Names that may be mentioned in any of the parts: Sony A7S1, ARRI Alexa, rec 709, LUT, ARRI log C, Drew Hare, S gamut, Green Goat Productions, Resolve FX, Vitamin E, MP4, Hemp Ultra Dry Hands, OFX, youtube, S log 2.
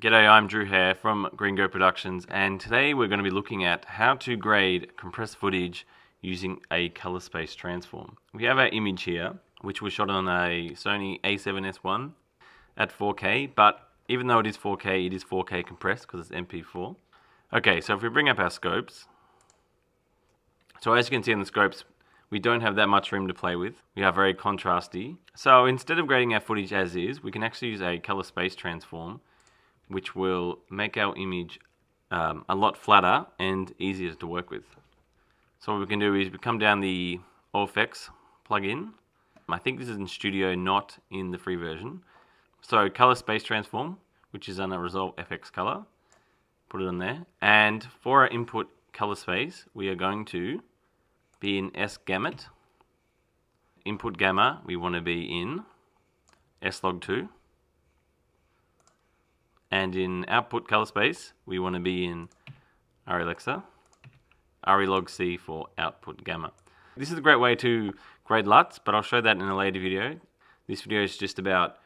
G'day, I'm Drew Hare from Green Goat Productions, and today we're going to be looking at how to grade compressed footage using a color space transform. We have our image here, which was shot on a Sony A7S1 at 4K, but even though it is 4K compressed because it's MP4. Okay, so if we bring up our scopes, so as you can see in the scopes, we don't have that much room to play with. We are very contrasty. So instead of grading our footage as is, we can actually use a color space transform, which will make our image a lot flatter and easier to work with. So what we can do is we come down the OFX plugin. I think this is in Studio, not in the free version. So Color Space Transform, which is under Resolve FX Color. Put it on there. And for our input color space, we are going to be in S gamut. Input gamma, we want to be in S log 2. And in output color space, we want to be in ARRI Alexa, ARRI log C for output gamma. This is a great way to grade LUTs, but I'll show that in a later video. This video is just about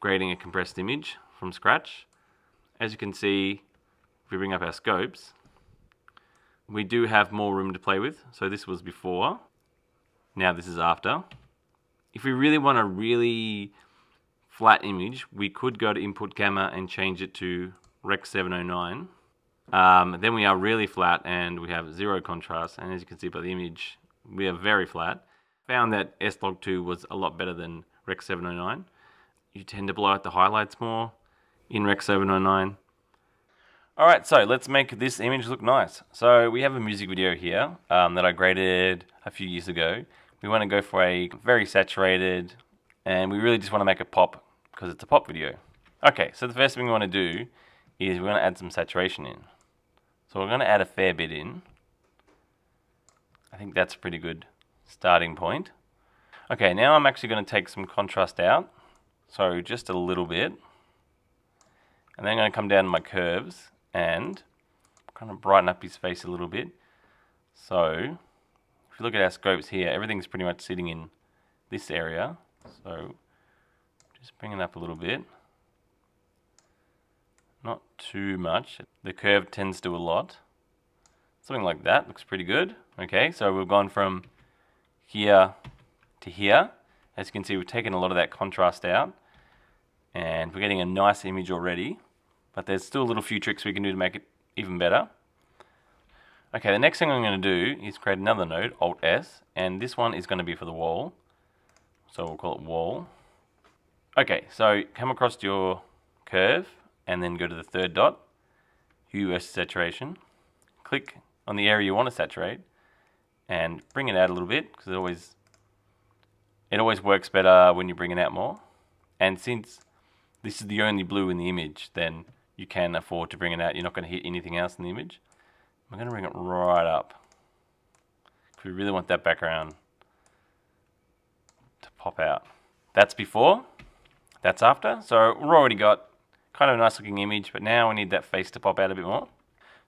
grading a compressed image from scratch. As you can see, if we bring up our scopes, we do have more room to play with. So this was before, now this is after. If we really want to flat image, we could go to input gamma and change it to rec 709. Then we are really flat and we have zero contrast, and as you can see by the image, we are very flat. Found that S log 2 was a lot better than rec 709. You tend to blow out the highlights more in rec 709. Alright, so let's make this image look nice. So we have a music video here that I graded a few years ago. We want to go for a very saturated, and we really just want to make it pop, because it's a pop video. Okay, so the first thing we want to do is we're going to add some saturation in. So we're going to add a fair bit in. I think that's a pretty good starting point. Okay, now I'm actually going to take some contrast out. So just a little bit. And then I'm going to come down to my curves and kind of brighten up his face a little bit. So if you look at our scopes here, everything's pretty much sitting in this area. So just bring it up a little bit. Not too much. The curve tends to do a lot. Something like that looks pretty good. Okay, so we've gone from here to here. As you can see, we've taken a lot of that contrast out. And we're getting a nice image already. But there's still a little few tricks we can do to make it even better. Okay, the next thing I'm going to do is create another node, Alt S. And this one is going to be for the wall. So we'll call it wall. Okay, so come across your curve and then go to the third dot, Hue versus saturation. Click on the area you want to saturate and bring it out a little bit, because it always works better when you bring it out more. And since this is the only blue in the image, then you can afford to bring it out. You're not going to hit anything else in the image. I'm going to bring it right up, because we really want that background pop out. That's before, that's after. So we've already got kind of a nice looking image, but now we need that face to pop out a bit more.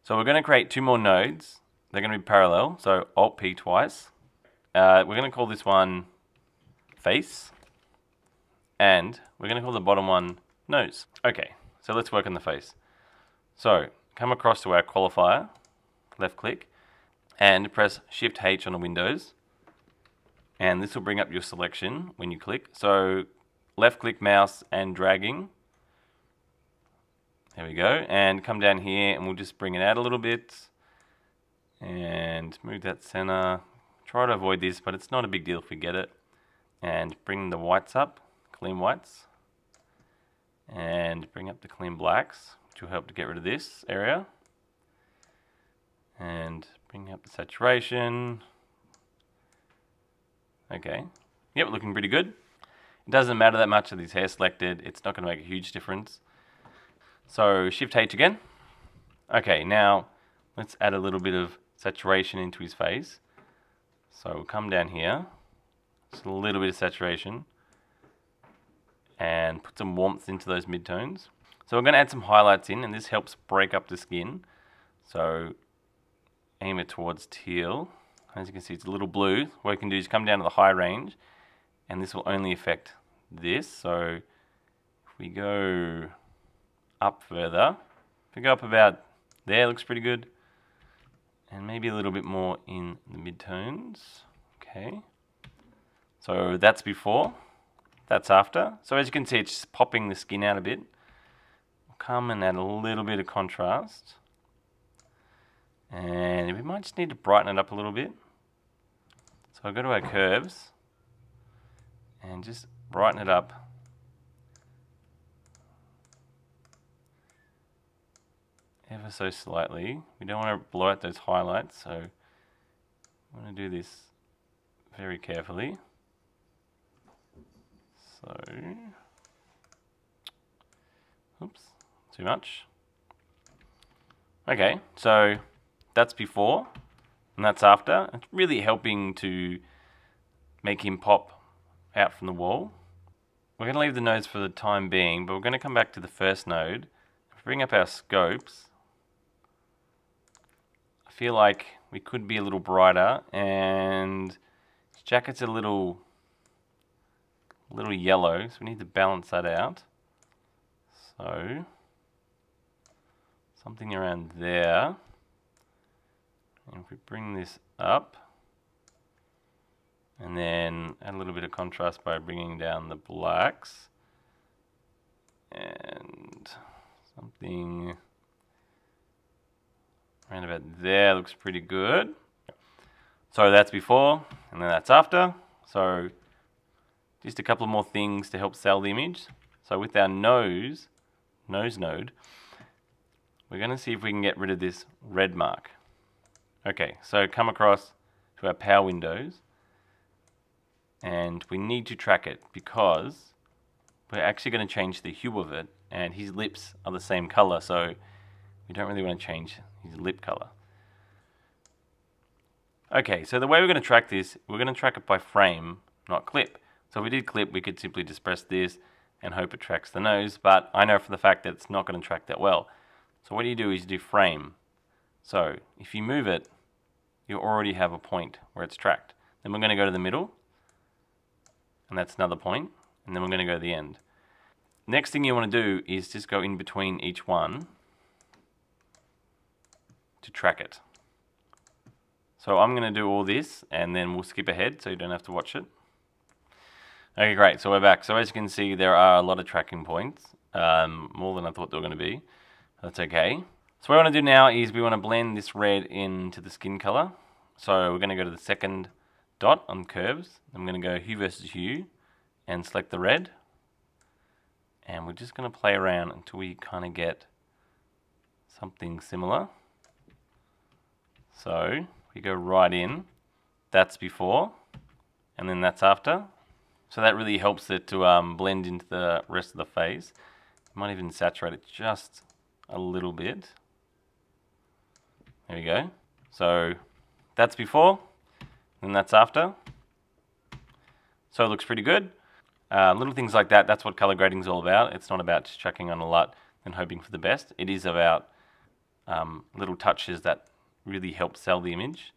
So we're going to create two more nodes. They're going to be parallel, so Alt P twice. We're going to call this one face, and we're going to call the bottom one nose. Okay, so let's work on the face. So come across to our qualifier, left click, and press Shift H on the Windows. And this will bring up your selection when you click. So left click mouse and dragging. There we go. And come down here and we'll just bring it out a little bit. And move that center. Try to avoid this, but it's not a big deal if we get it. And bring the whites up, clean whites. And bring up the clean blacks, which will help to get rid of this area. And bring up the saturation. Okay, yep, looking pretty good. It doesn't matter that much that these hair selected, it's not going to make a huge difference. So Shift H again. Okay, now let's add a little bit of saturation into his face. So we'll come down here, just a little bit of saturation, and put some warmth into those midtones. So we're going to add some highlights in, and this helps break up the skin. So aim it towards teal. As you can see, it's a little blue. What we can do is come down to the high range, and this will only affect this. So if we go up further. If we go up about there, looks pretty good. And maybe a little bit more in the midtones. Okay. So that's before, that's after. So as you can see, it's just popping the skin out a bit. We'll come and add a little bit of contrast. And we might just need to brighten it up a little bit. So I'll go to our curves and just brighten it up. Ever so slightly. We don't want to blow out those highlights, so I want to do this very carefully. So, oops, too much. Okay, so that's before and that's after. It's really helping to make him pop out from the wall. We're going to leave the nodes for the time being, but we're going to come back to the first node. Bring up our scopes. Feel like we could be a little brighter, and his jacket's a little yellow, so we need to balance that out. So something around there. And if we bring this up, and then add a little bit of contrast by bringing down the blacks, and something around about there looks pretty good. So that's before, and then that's after. So just a couple more things to help sell the image. So with our nose node, we're going to see if we can get rid of this red mark. Okay, so come across to our power windows, and we need to track it because we're actually going to change the hue of it, and his lips are the same color, so we don't really want to change his lip color. Okay, so the way we're going to track this, we're going to track it by frame, not clip. So if we did clip, we could simply just press this and hope it tracks the nose, but I know for the fact that it's not going to track that well. So what you do is you do frame. So if you move it, you already have a point where it's tracked. Then we're going to go to the middle, and that's another point, and then we're going to go to the end. Next thing you want to do is just go in between each one to track it. So I'm going to do all this, and then we'll skip ahead so you don't have to watch it. Okay, great, so we're back. So as you can see, there are a lot of tracking points, more than I thought they were going to be. That's okay. So what I want to do now is we want to blend this red into the skin color. So we're going to go to the second dot on curves. I'm going to go hue versus hue and select the red. And we're just going to play around until we kind of get something similar. So we go right in, that's before, and then that's after. So that really helps it to blend into the rest of the face. You might even saturate it just a little bit. There we go. So that's before, and that's after. So it looks pretty good. Little things like that, that's what color grading is all about. It's not about just chucking on a lot and hoping for the best. It is about little touches that really help sell the image.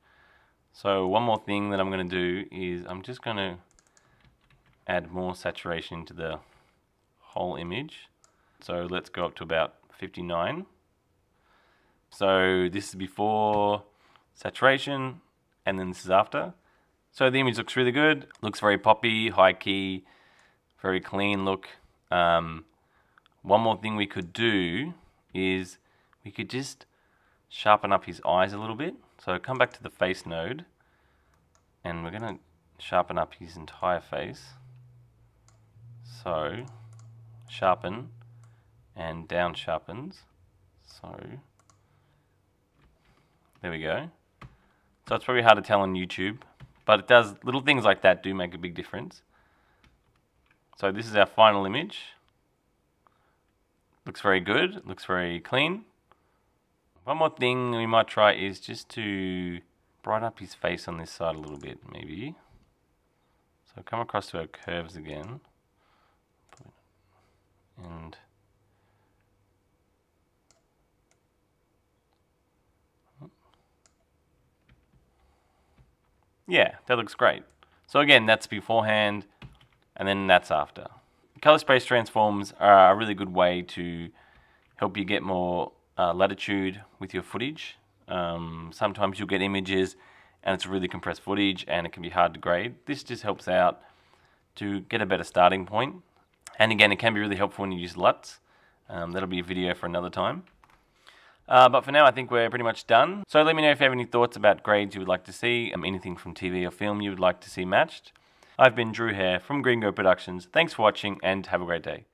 So one more thing that I'm going to do is I'm just going to add more saturation to the whole image. So let's go up to about 59. So this is before saturation, and then this is after. So the image looks really good, looks very poppy, high key, very clean look. One more thing we could do is we could just sharpen up his eyes a little bit. So come back to the face node, and we're going to sharpen up his entire face. So sharpen and down sharpens. So there we go. So it's probably hard to tell on YouTube, but it does, little things like that do make a big difference. So this is our final image. Looks very good, looks very clean. One more thing we might try is just to brighten up his face on this side a little bit, maybe. So come across to our curves again. And yeah, that looks great. So again, that's beforehand, and then that's after. Color space transforms are a really good way to help you get more latitude with your footage. Sometimes you'll get images and it's really compressed footage and it can be hard to grade. This just helps out to get a better starting point. And again, it can be really helpful when you use LUTs. That'll be a video for another time. But for now, I think we're pretty much done. So let me know if you have any thoughts about grades you would like to see, anything from TV or film you would like to see matched. I've been Drew Hare from Green Goat Productions. Thanks for watching and have a great day.